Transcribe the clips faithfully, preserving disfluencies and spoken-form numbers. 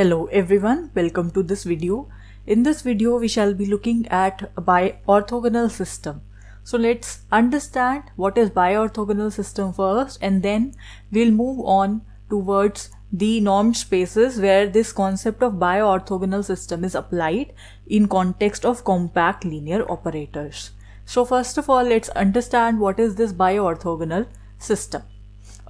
Hello everyone, welcome to this video. In this video we shall be looking at a biorthogonal system. So let's understand what is biorthogonal system first, and then we'll move on towards the normed spaces where this concept of biorthogonal system is applied in context of compact linear operators. So first of all, let's understand what is this biorthogonal system.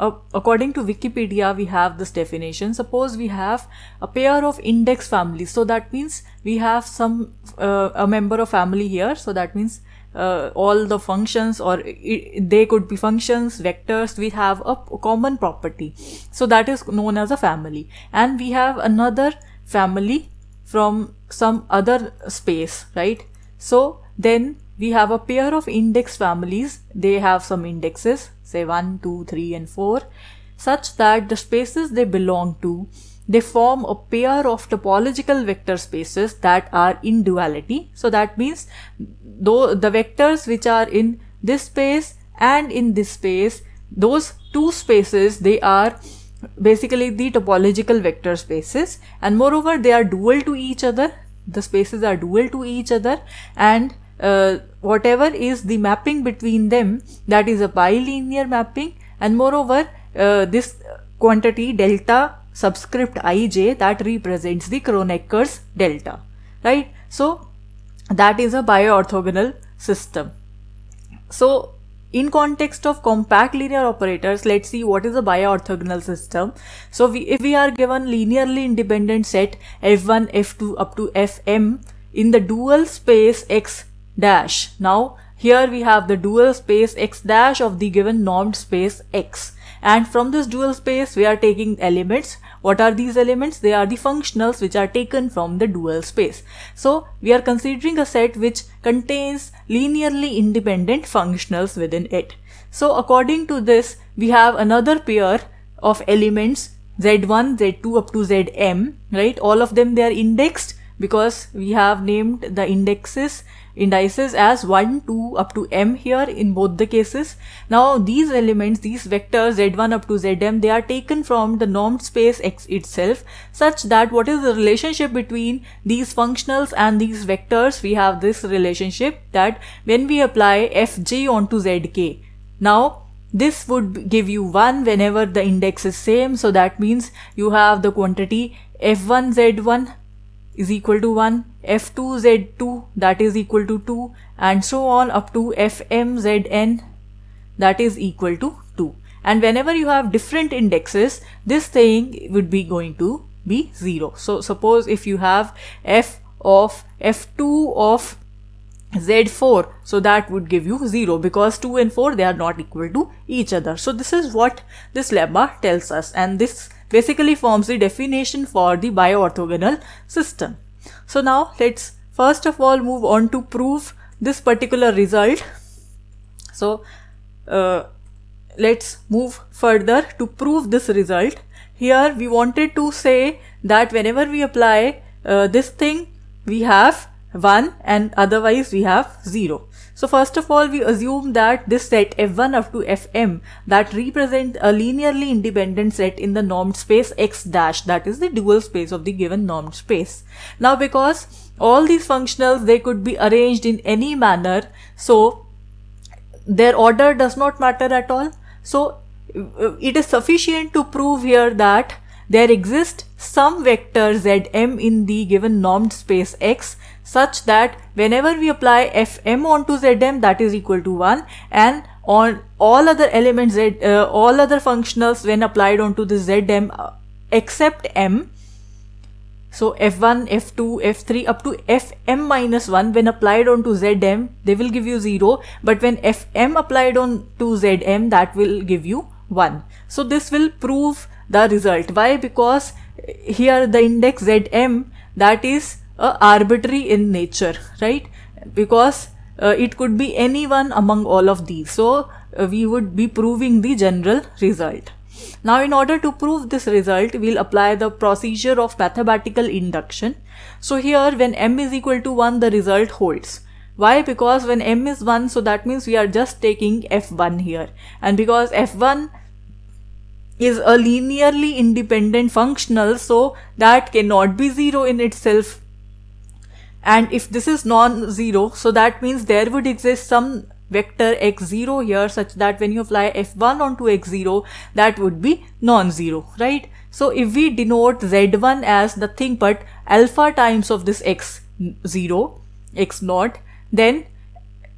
Uh, according to Wikipedia, we have this definition. Suppose we have a pair of index families, so that means we have some uh, a member of family here, so that means uh, all the functions, or it, they could be functions, vectors, we have a common property, so that is known as a family. And we have another family from some other space, right? So then we have a pair of index families, they have some indexes, say one, two, three and four, such that the spaces they belong to, they form a pair of topological vector spaces that are in duality. So that means though the vectors which are in this space and in this space, those two spaces, they are basically the topological vector spaces, and moreover they are dual to each other, the spaces are dual to each other, and Uh, whatever is the mapping between them, that is a bilinear mapping. And moreover uh, this quantity delta subscript ij, that represents the Kronecker's delta, right? So that is a biorthogonal system. So in context of compact linear operators, let's see what is a biorthogonal system. So we, if we are given linearly independent set f one, f two up to f m in the dual space x dash. Now here we have the dual space x dash of the given normed space x, and from this dual space we are taking elements. What are these elements? They are the functionals which are taken from the dual space. So we are considering a set which contains linearly independent functionals within it. So according to this, we have another pair of elements z one, z two up to z m, right? All of them, they are indexed, because we have named the indexes indices as one, two up to m here in both the cases. Now these elements, these vectors z one up to z m, they are taken from the normed space x itself, such that what is the relationship between these functionals and these vectors? We have this relationship that when we apply fj onto zk, now this would give you one whenever the index is same. So that means you have the quantity f one z one is equal to one, f two z two that is equal to two, and so on up to f m z n that is equal to two. And whenever you have different indexes, this thing would be going to be zero. So suppose if you have f of f two of z four, so that would give you zero, because two and four, they are not equal to each other. So this is what this lemma tells us, and this basically forms the definition for the biorthogonal system. So now let's first of all move on to prove this particular result. So uh, let's move further to prove this result. Here we wanted to say that whenever we apply uh, this thing, we have one and otherwise we have zero. So first of all, we assume that this set f one up to f m, that represent a linearly independent set in the normed space x dash, that is the dual space of the given normed space. Now because all these functionals, they could be arranged in any manner, so their order does not matter at all. So it is sufficient to prove here that there exist some vector zm in the given normed space x, such that whenever we apply fm onto zm, that is equal to one, and on all other elements, z, uh, all other functionals when applied onto the zm uh, except m, so f one, f two, f three up to f m minus one when applied onto zm, they will give you zero, but when fm applied on to zm, that will give you one. So this will prove the result. Why? Because here the index zm, that is uh, arbitrary in nature, right? Because uh, it could be any one among all of these. So uh, we would be proving the general result. Now in order to prove this result, we'll apply the procedure of mathematical induction. So here when m is equal to one, the result holds. Why? Because when m is one, so that means we are just taking f one here, and because f one is a linearly independent functional, so that cannot be zero in itself. And if this is non-zero, so that means there would exist some vector x zero here, such that when you apply f one onto x zero, that would be non-zero, right? So if we denote z one as nothing but alpha times of this x zero, x naught, then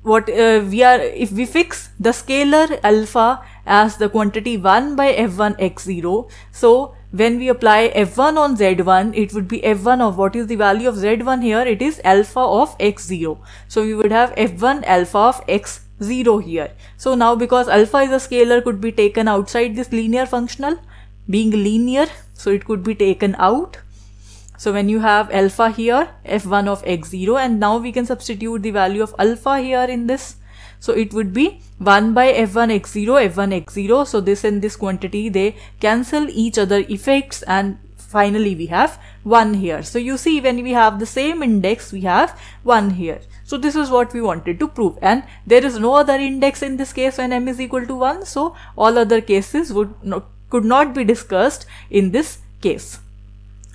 what uh, we are, if we fix the scalar alpha as the quantity one by f one x zero, so when we apply f one on z one, it would be f one of, what is the value of z one here? It is alpha of x zero. So we would have f one alpha of x zero here. So now, because alpha is a scalar, could be taken outside this linear functional, being linear, so it could be taken out. So when you have alpha here, f one of x zero, and now we can substitute the value of alpha here in this. So it would be one by f one x zero, f one x zero. So this and this quantity, they cancel each other effects, and finally we have one here. So you see, when we have the same index, we have one here. So this is what we wanted to prove, and there is no other index in this case when m is equal to one. So all other cases would not, could not be discussed in this case.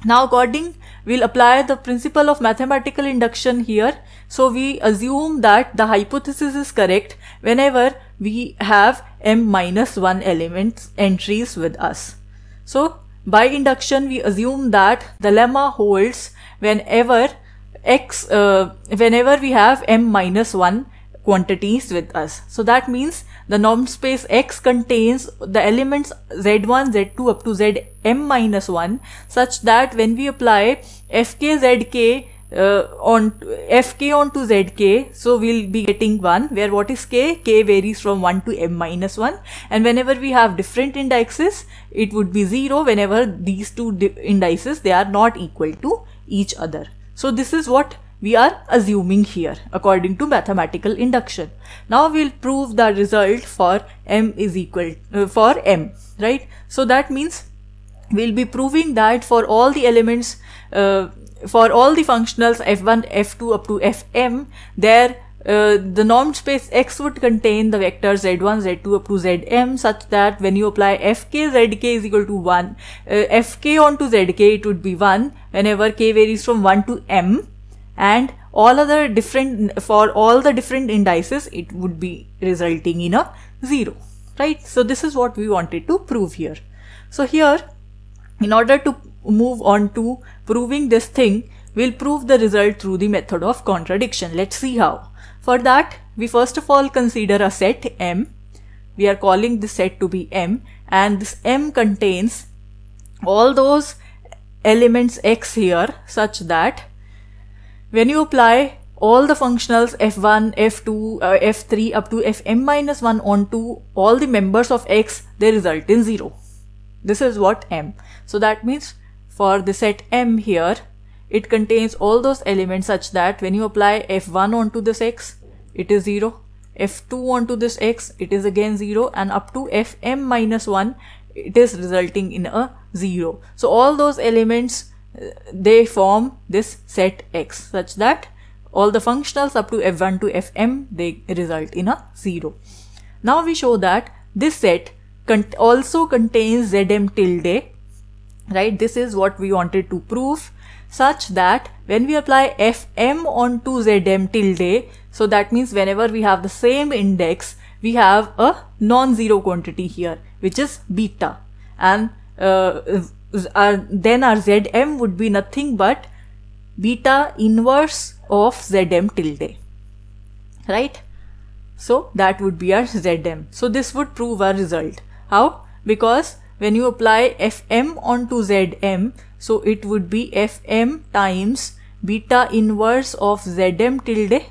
Now according, we'll apply the principle of mathematical induction here. So we assume that the hypothesis is correct whenever we have m minus one elements entries with us. So by induction, we assume that the lemma holds whenever x, uh, whenever we have m minus one quantities with us. So that means the norm space X contains the elements z one, z two up to zm minus one, such that when we apply fk, zk uh, on fk onto zk, so we'll be getting one, where what is k? K varies from one to m minus one, and whenever we have different indices, it would be zero whenever these two indices, they are not equal to each other. So this is what we are assuming here according to mathematical induction. Now we'll prove the result for m is equal uh, for m, right? So that means we'll be proving that for all the elements, uh, for all the functionals f one, f two up to fm, there uh, the norm space X would contain the vectors z one, z two up to zm, such that when you apply fk, zk is equal to one, uh, fk onto zk, it would be one whenever k varies from one to m, and all other different, for all the different indices, it would be resulting in a zero, right? So this is what we wanted to prove here. So here, in order to move on to proving this thing, we'll prove the result through the method of contradiction. Let's see how. For that, we first of all consider a set M. We are calling this set to be M, and this M contains all those elements X here, such that when you apply all the functionals f one, f two, uh, f three up to fm minus one onto all the members of X, they result in zero. This is what M. So that means for the set M here, it contains all those elements such that when you apply f one onto this X, it is zero, f two onto this X, it is again zero, and up to fm minus one, it is resulting in a zero. So all those elements, they form this set X, such that all the functionals up to f one to fm, they result in a zero. Now we show that this set con also contains zm tilde, right? This is what we wanted to prove, such that when we apply fm onto zm tilde, so that means whenever we have the same index, we have a non-zero quantity here, which is beta, and uh, Our, then our zm would be nothing but beta inverse of zm tilde, right? So that would be our zm. So this would prove our result. How? Because when you apply fm onto zm, so it would be fm times beta inverse of zm tilde.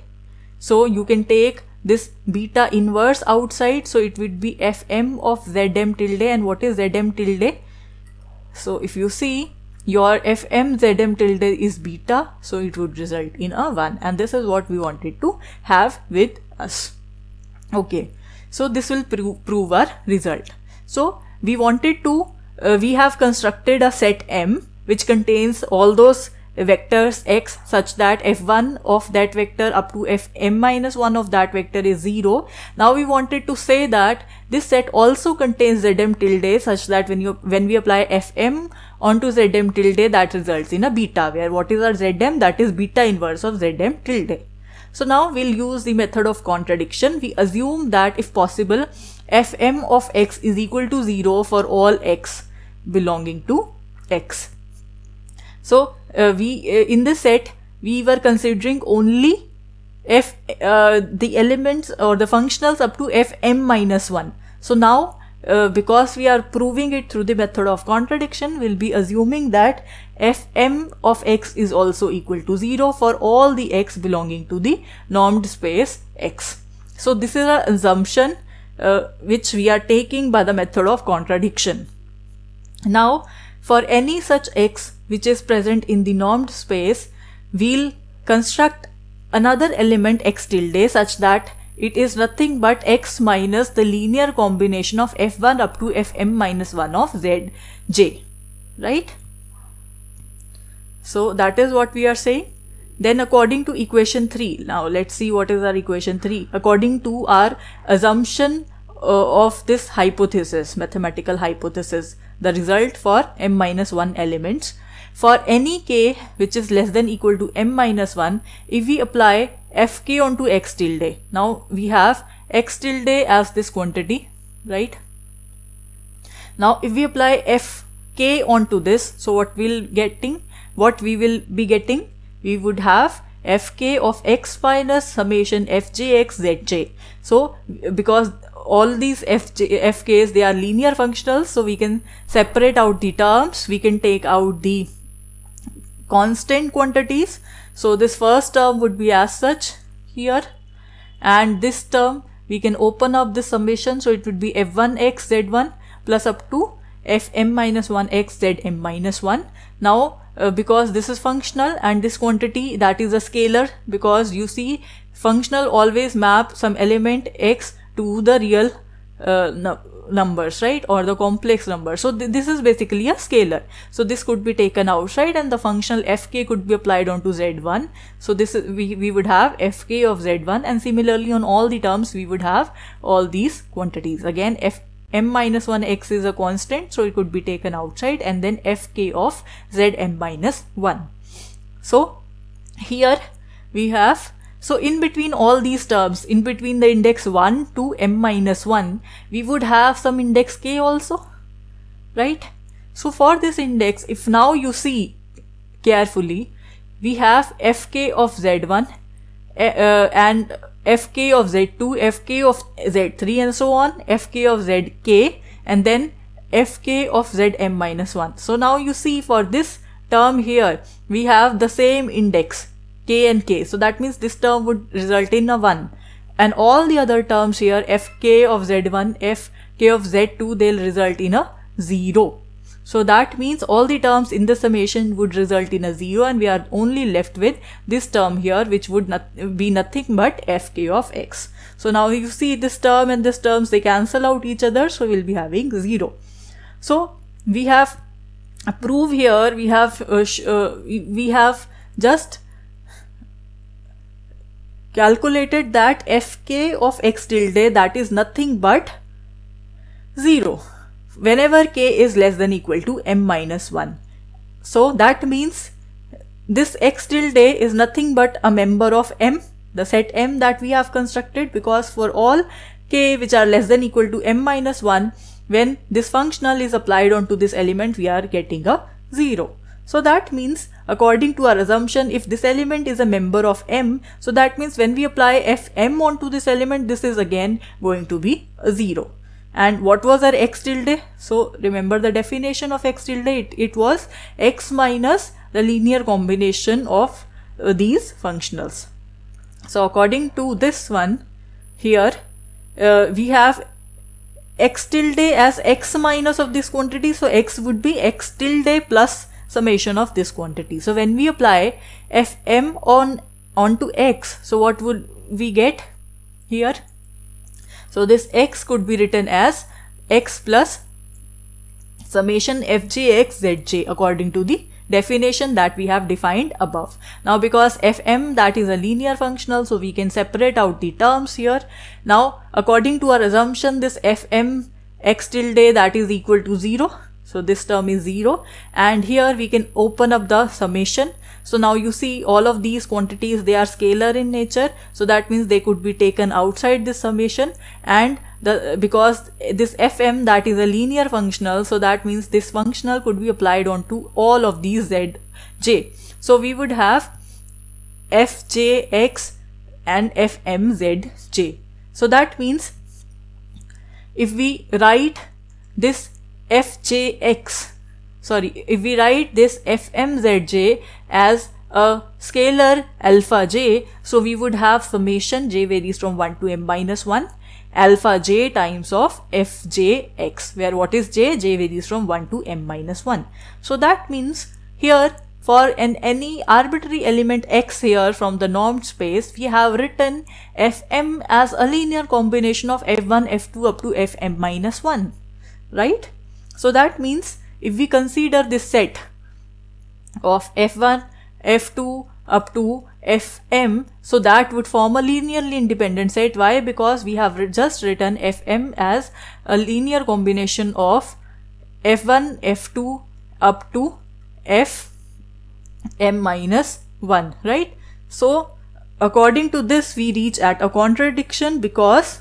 So you can take this beta inverse outside, so it would be fm of zm tilde. And what is zm tilde? So if you see, your fm zm tilde is beta, so it would result in a one, and this is what we wanted to have with us. Okay, so this will pro prove our result. So we wanted to, uh, we have constructed a set M which contains all those vectors x such that f one of that vector up to fm minus one of that vector is zero. Now we wanted to say that this set also contains zm tilde such that when you when we apply fm onto zm tilde, that results in a beta, where what is our zm? That is beta inverse of zm tilde. So now we'll use the method of contradiction. We assume that if possible fm of x is equal to zero for all x belonging to x. So Uh, we uh, in this set we were considering only f uh, the elements or the functionals up to fm minus one. So now uh, because we are proving it through the method of contradiction, we'll be assuming that fm of x is also equal to zero for all the x belonging to the normed space x. So this is an assumption uh, which we are taking by the method of contradiction. Now for any such x which is present in the normed space, we'll construct another element x tilde such that it is nothing but x minus the linear combination of f one up to fm minus one of zj, right? So that is what we are saying. Then according to equation three, now let's see what is our equation three. According to our assumption uh, of this hypothesis, mathematical hypothesis, the result for m minus one elements, for any k which is less than equal to m minus one, if we apply fk onto x tilde, now we have x tilde as this quantity, right? Now if we apply fk onto this, so what we'll getting, what we will be getting, we would have fk of x minus summation fjx zj. So because all these fj, fk's, they are linear functionals, so we can separate out the terms, we can take out the constant quantities. So this first term would be as such here, and this term we can open up the summation, so it would be f one x z one plus up to fm minus one x zm minus one. Now uh, because this is functional and this quantity, that is a scalar, because you see functional always map some element x to the real uh, numbers, right, or the complex number. So th this is basically a scalar. So this could be taken outside and the functional fk could be applied onto z one. So this is, we, we would have fk of z one, and similarly on all the terms we would have all these quantities. Again fm minus one x is a constant, so it could be taken outside, and then fk of zm minus one. So here we have, so in between all these terms, in between the index one to m minus one, we would have some index k also, right? So for this index, if now you see carefully, we have fk of z one uh, and fk of z two, fk of z three and so on, fk of zk, and then fk of zm minus one. So now you see for this term here, we have the same index k and k, so that means this term would result in a one, and all the other terms here fk of z one, fk of z two, they'll result in a zero. So that means all the terms in the summation would result in a zero, and we are only left with this term here, which would not be nothing but fk of x. So now you see this term and this terms, they cancel out each other, so we'll be having zero. So we have prove here, we have uh, uh, we have just calculated that fk of x tilde, that is nothing but zero whenever k is less than equal to m minus one. So that means this x tilde is nothing but a member of M, the set M that we have constructed, because for all k which are less than equal to m minus one, when this functional is applied onto this element, we are getting a zero. So that means according to our assumption, if this element is a member of M, so that means when we apply fm onto this element, this is again going to be a zero. And what was our x tilde? So remember the definition of x tilde, it, it was x minus the linear combination of uh, these functionals. So according to this one here, uh, we have x tilde as x minus of this quantity, so x would be x tilde plus summation of this quantity. So when we apply fm on onto x, so what would we get here? So this x could be written as x plus summation fjx zj according to the definition that we have defined above. Now because F M, that is a linear functional, so we can separate out the terms here. Now according to our assumption, this F M x tilde, that is equal to zero. So this term is zero, and here we can open up the summation. So now you see all of these quantities, they are scalar in nature. So that means they could be taken outside this summation, and the, because this F M, that is a linear functional, so that means this functional could be applied onto all of these z, j. So we would have F J X and F M Z J. So that means if we write this F J X, sorry, if we write this F M Z J as a scalar alpha j, so we would have summation j varies from one to m minus one alpha j times of F J X, where what is j? J varies from one to m minus one. So that means here for an any arbitrary element x here from the normed space, we have written F M as a linear combination of F one, F two up to F m minus one, right? So that means if we consider this set of F one, F two up to F m, so that would form a linearly independent set. Why? Because we have just written F M as a linear combination of F one, F two up to F m minus one, right? So according to this, we reach at a contradiction, because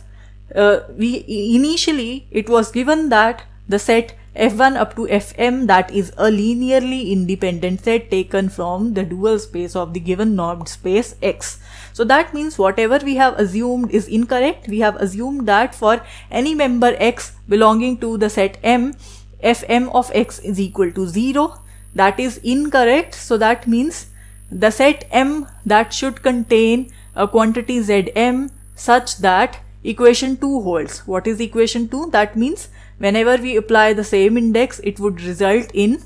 uh, we initially it was given that the set F one up to F m, that is a linearly independent set taken from the dual space of the given normed space X. So that means whatever we have assumed is incorrect. We have assumed that for any member X belonging to the set M, F M of X is equal to zero. That is incorrect. So that means the set M, that should contain a quantity Z M such that equation two holds. What is equation two? That means whenever we apply the same index, it would result in,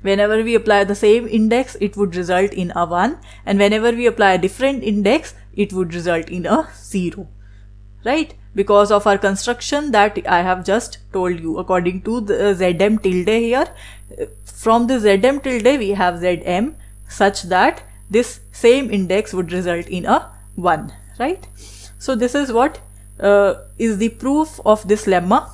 whenever we apply the same index, it would result in a one, and whenever we apply a different index, it would result in a zero, right? Because of our construction that I have just told you, according to the Z M tilde here, from the Z M tilde we have Z M such that this same index would result in a one, right? So this is what uh, is the proof of this lemma.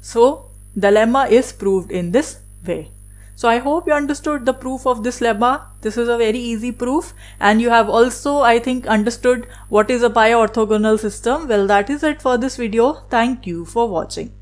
So the lemma is proved in this way. So I hope you understood the proof of this lemma. This is a very easy proof, and you have also, I think, understood what is a biorthogonal system. Well, that is it for this video. Thank you for watching.